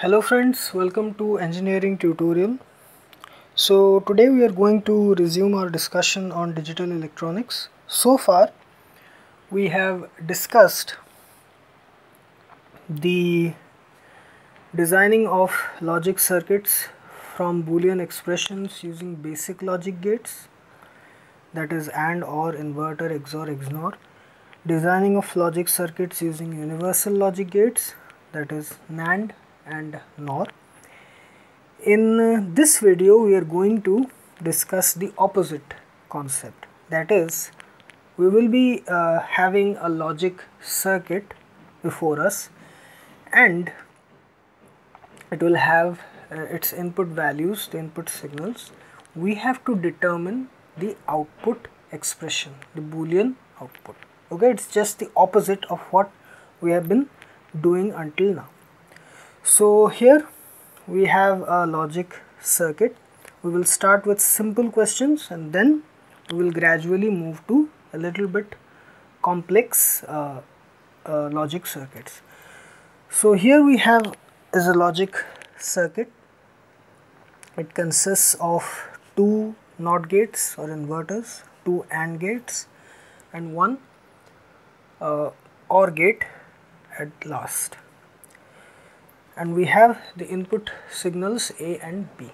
Hello friends, welcome to Engineering Tutorial. So today we are going to resume our discussion on digital electronics. So far we have discussed the designing of logic circuits from Boolean expressions using basic logic gates, that is AND, OR, inverter, XOR, XNOR, designing of logic circuits using universal logic gates, that is NAND and NOR. In this video we are going to discuss the opposite concept, that is we will be having a logic circuit before us and it will have its input values, the input signals. We have to determine the output expression, the Boolean output. Okay, it's just the opposite of what we have been doing until now. So here we have a logic circuit. We will start with simple questions and then we will gradually move to a little bit complex logic circuits. So here we have is a logic circuit. It consists of two NOT gates or inverters, two AND gates and one OR gate at last. And we have the input signals A and B.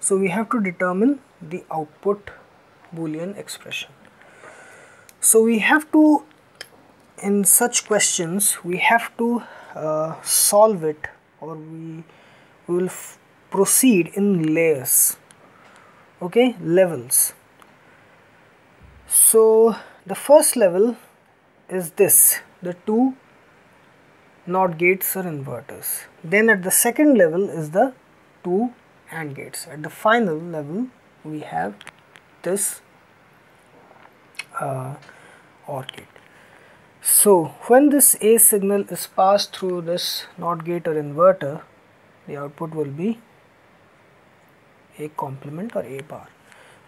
So we have to determine the output Boolean expression. So we have to, in such questions, we have to solve it, or we will proceed in layers, okay, levels. So the first level is this, the two NOT gates or inverters. Then at the second level is the two AND gates. At the final level we have this OR gate. So when this A signal is passed through this NOT gate or inverter, the output will be A complement or A bar.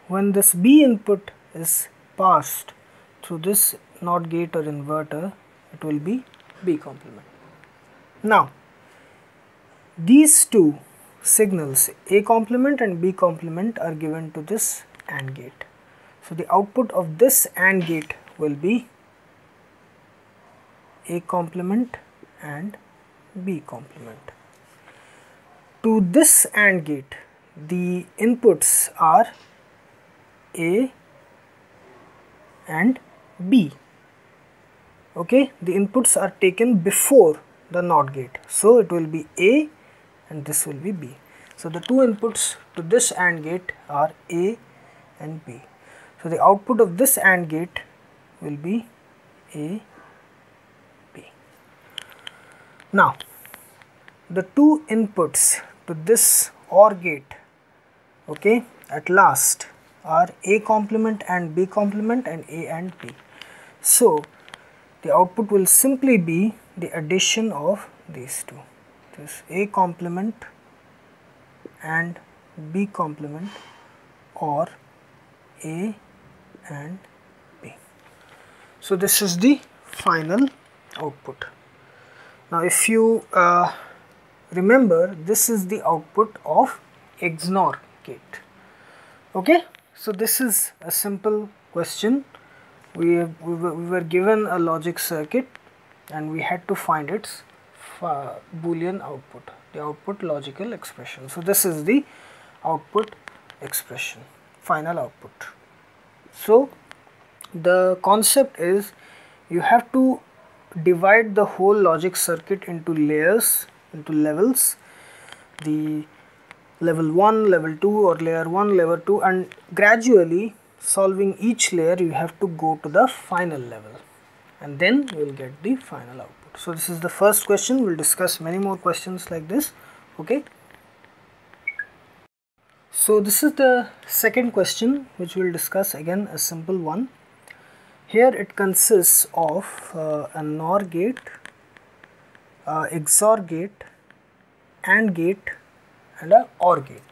When this B input is passed through this NOT gate or inverter, it will be B complement. Now, these two signals, A complement and B complement, are given to this AND gate. So the output of this AND gate will be A complement and B complement. To this AND gate, the inputs are A and B. Okay, the inputs are taken before the NOT gate, so it will be A and this will be B. So the two inputs to this AND gate are A and B. So the output of this AND gate will be A, B. Now the two inputs to this OR gate, okay, at last are A complement and B complement and A and B. So the output will simply be the addition of these two, this A complement and B complement or A and B. So this is the final output. Now if you remember, this is the output of XNOR gate. Okay, so this is a simple question. We were given a logic circuit and we had to find its Boolean output, the output logical expression. So this is the output expression, final output. So the concept is you have to divide the whole logic circuit into layers, into levels, the level 1, level 2 or layer 1, level 2, and gradually solving each layer you have to go to the final level and then you will get the final output. So this is the first question. We will discuss many more questions like this. Okay. So this is the second question, which we will discuss, again a simple one. Here it consists of a NOR gate, XOR gate, AND gate and a OR gate.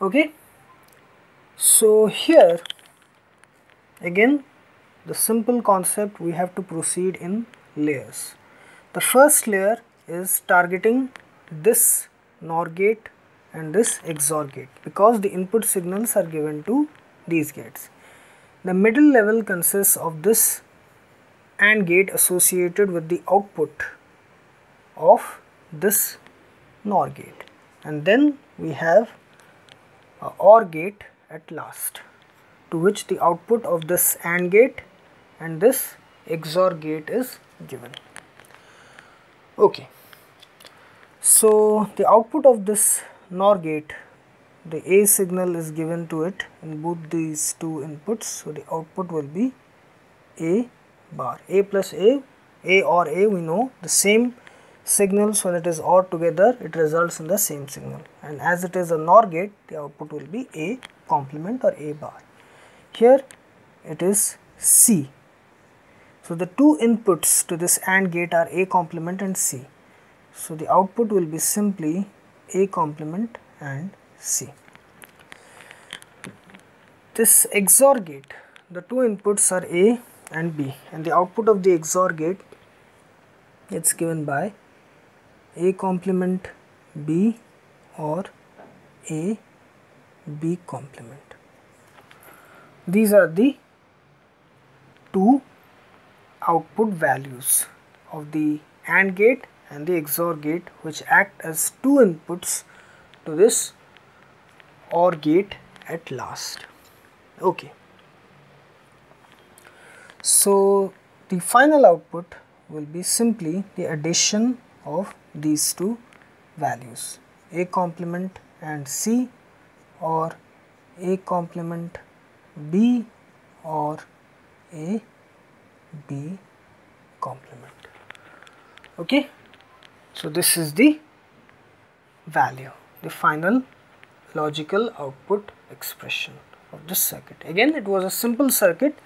Okay. So here again the simple concept, we have to proceed in layers. The first layer is targeting this NOR gate and this XOR gate, because the input signals are given to these gates. The middle level consists of this AND gate associated with the output of this NOR gate, and then we have a OR gate at last, to which the output of this AND gate and this XOR gate is given. Okay, so the output of this NOR gate, the A signal is given to it in both these two inputs, so the output will be A bar. A plus A or A, we know the same signals, when it is OR together it results in the same signal, and as it is a NOR gate, the output will be A complement or A bar. Here it is C. So the two inputs to this AND gate are A complement and C. So the output will be simply A complement and C. This XOR gate, the two inputs are A and B, and the output of the XOR gate is given by A complement B or A B complement. These are the two output values of the AND gate and the XOR gate, which act as two inputs to this OR gate at last. Okay, so the final output will be simply the addition of these two values, A complement and C or A complement B or A B complement. Okay, so this is the value, the final logical output expression of this circuit. Again, it was a simple circuit,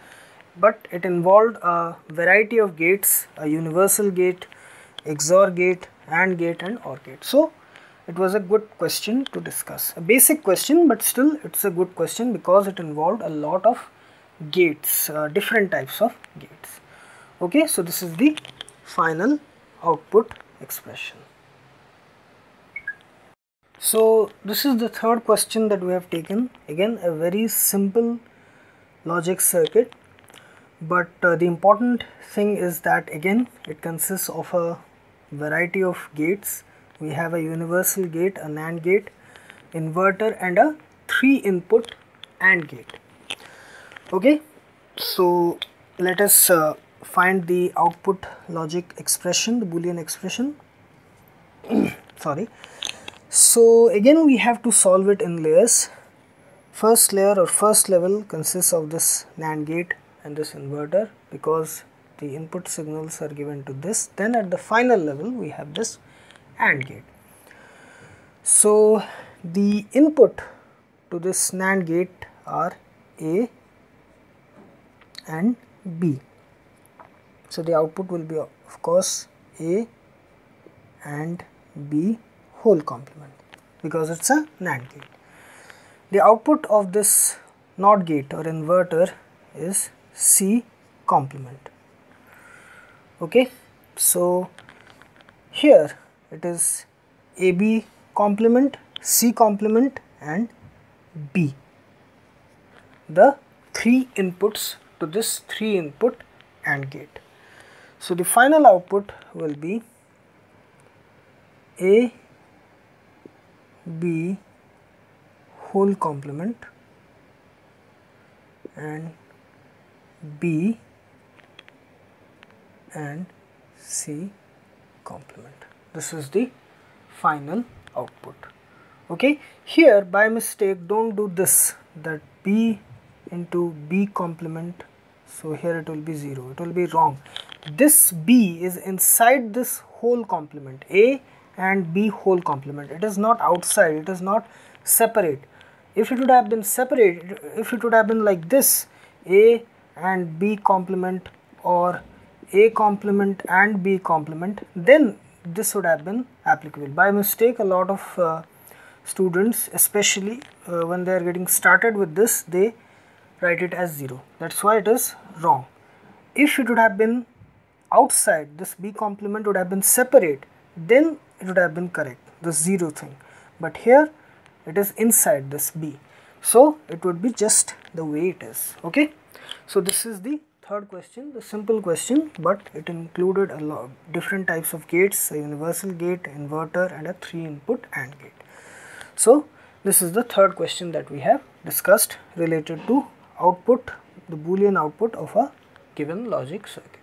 but it involved a variety of gates, a universal gate, XOR gate, AND gate and OR gate. So it was a good question to discuss, a basic question, but still it's a good question because it involved a lot of gates, different types of gates. Okay, so this is the final output expression. So this is the third question that we have taken. Again, a very simple logic circuit, but the important thing is that again it consists of a variety of gates. We have a universal gate, a NAND gate, inverter and a 3-input AND gate. Okay, so let us find the output logic expression, the Boolean expression. Sorry. So again we have to solve it in layers. First layer or first level consists of this NAND gate and this inverter, because the input signals are given to this. Then at the final level we have this AND gate. So the input to this NAND gate are A and B. So the output will be of course A and B whole complement, because it's a NAND gate. The output of this NOT gate or inverter is C complement. Okay, so here it is AB complement, C complement and B, the three inputs to this 3-input AND gate. So the final output will be A B whole complement and B and C complement. This is the final output. Okay, here by mistake don't do this, that B into B complement, so here it will be 0, it will be wrong. This B is inside this whole complement, A and B whole complement. It is not outside, it is not separate. If it would have been separate, if it would have been like this, A and B complement or A complement and B complement, then this would have been applicable. By mistake a lot of students, especially when they are getting started with this, they write it as 0. That's why it is wrong. If it would have been outside, this B complement would have been separate, then it would have been correct, the zero thing. But here it is inside this B, so it would be just the way it is. Okay, so this is the third question, the simple question, but it included a lot different types of gates, a universal gate, inverter, and a 3-input AND gate. So this is the third question that we have discussed related to output, the Boolean output of a given logic circuit.